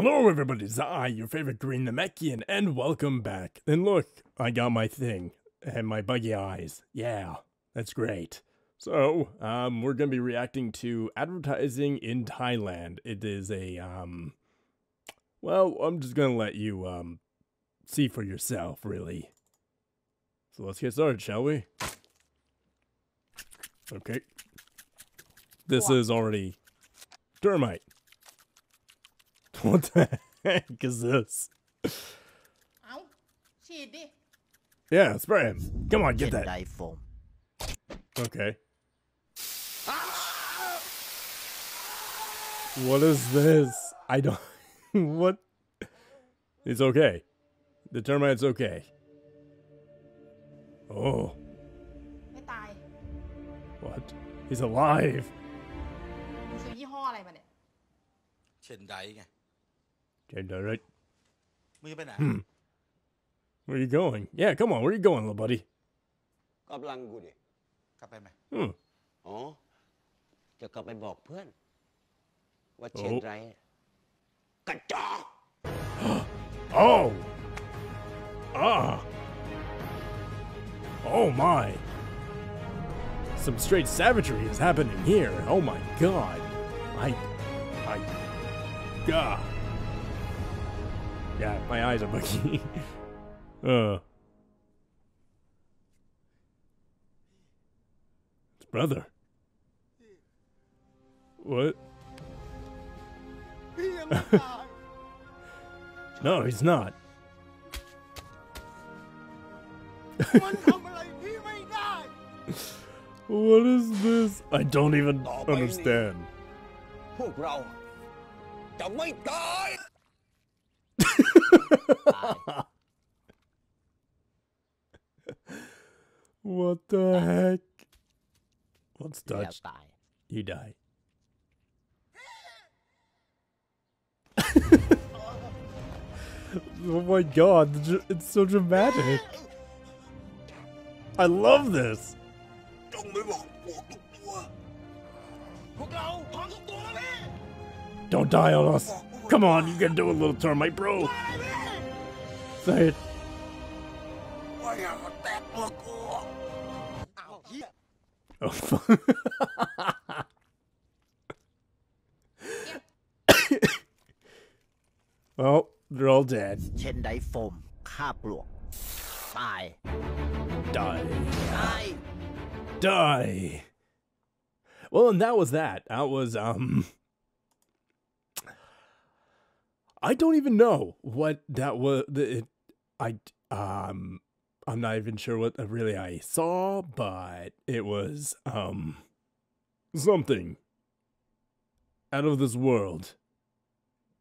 Hello everybody, it's I, your favorite green Namekian, and welcome back. And look, I got my thing, and my buggy eyes. Yeah, that's great. So, we're going to be reacting to advertising in Thailand. It is a, well, I'm just going to let you, see for yourself, really. So let's get started, shall we? Okay. This is already Dermite. What the heck is this? Yeah, spray him. Come on, get that. Okay. What is this? I don't... What? It's okay. The termite's okay. Oh. What? He's alive. Right. Where are you going? Yeah, come on. Where are you going, little buddy? Oh. Oh. Ah. Oh my. Some straight savagery is happening here. Oh my god. God. Yeah, my eyes are buggy. It's brother. What? No, he's not. What is this? I don't even understand. What the heck? Let's touch. You die. Oh my god, it's so dramatic. I love this. Don't die on us. Come on, you can do a little termite, bro. Say it. Oh, fuck. Well, they're all dead. Die. Die. Die. Well, and that was that. That was, I don't even know what that was. I'm not even sure what really I saw, but it was something out of this world,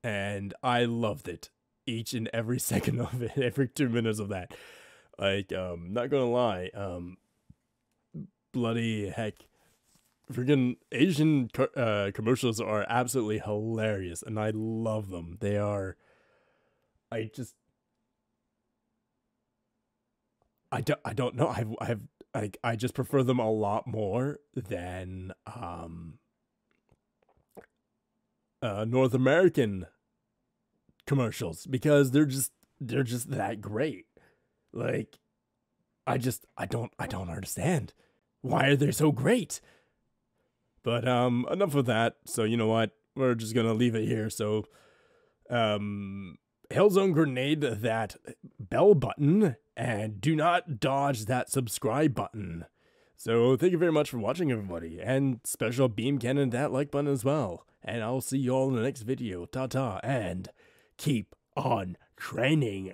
and I loved it each and every second of it, every 2 minutes of that. Like, not gonna lie, bloody heck. Freaking Asian commercials are absolutely hilarious, and I love them. They are, I don't know. I just prefer them a lot more than North American commercials, because they're just that great. Like, I don't understand why are they so great. But enough of that, so you know what, we're just gonna leave it here. So Hellzone grenade that bell button, and do not dodge that subscribe button. So thank you very much for watching, everybody, and special beam cannon that like button as well. And I'll see you all in the next video. Ta-ta, and keep on training.